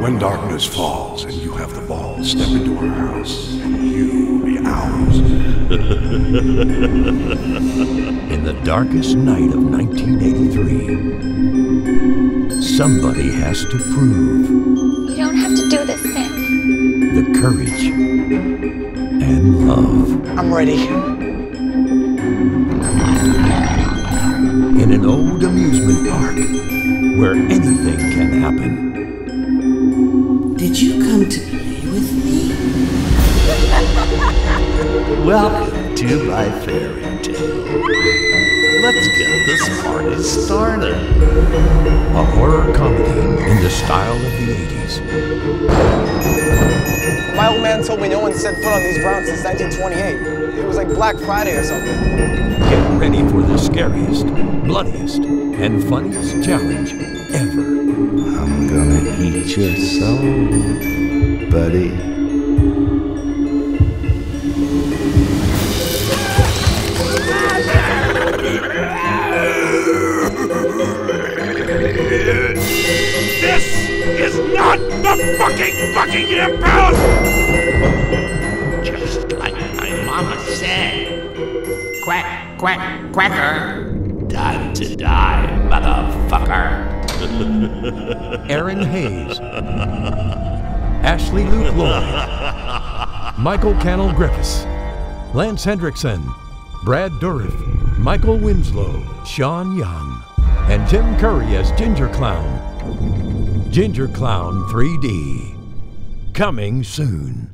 When darkness falls and you have the balls, step into her house and you'll be ours. In the darkest night of 1983, somebody has to prove. You don't have to do this, Sam. The courage and love. I'm ready. In an old amusement park where anything can happen. Did you come to play with me? Welcome to my fairy tale. Let's get this party started. A horror comedy in the style of the 80s. My old man told me no one set foot on these grounds since 1928. It was like Black Friday or something. Get ready for the scariest, bloodiest, and funniest challenge ever. I'm gonna eat your soul, buddy. This is not the fucking Buckingham Palace! Just like my mama said. Quack, quack, quacker. Time to die, motherfucker. Aaron Hayes, Ashley Luke Lloyd, Michael Cannell Griffiths, Lance Henriksen, Brad Dourif, Michael Winslow, Sean Young, and Tim Curry as Ginger Clown. Ginger Clown 3D, coming soon.